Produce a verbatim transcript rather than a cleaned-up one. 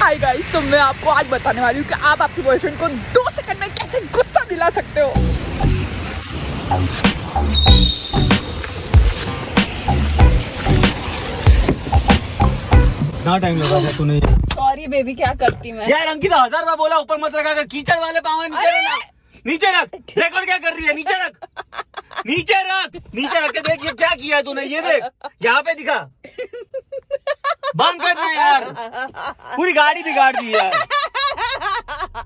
Hi guys, सो मैं आपको आज बताने वाली हूँ कि आप आपके बॉयफ्रेंड को दो सेकंड में कैसे गुस्सा दिला सकते हो। ना टाइम लगा था तूने। सॉरी बेबी, क्या करती मैं यार। अंकिता हजार बार बोला ऊपर मत रखा कर, कीचड़ वाले पाँव है, नीचे रख, नीचे रख। रिकॉर्ड क्या कर रही है, नीचे रख नीचे रख नीचे रख के देख ये क्या किया तूने, ये देख यहाँ पे दिखा। बंद कर दे यार, पूरी गाड़ी बिगाड़ दी यार।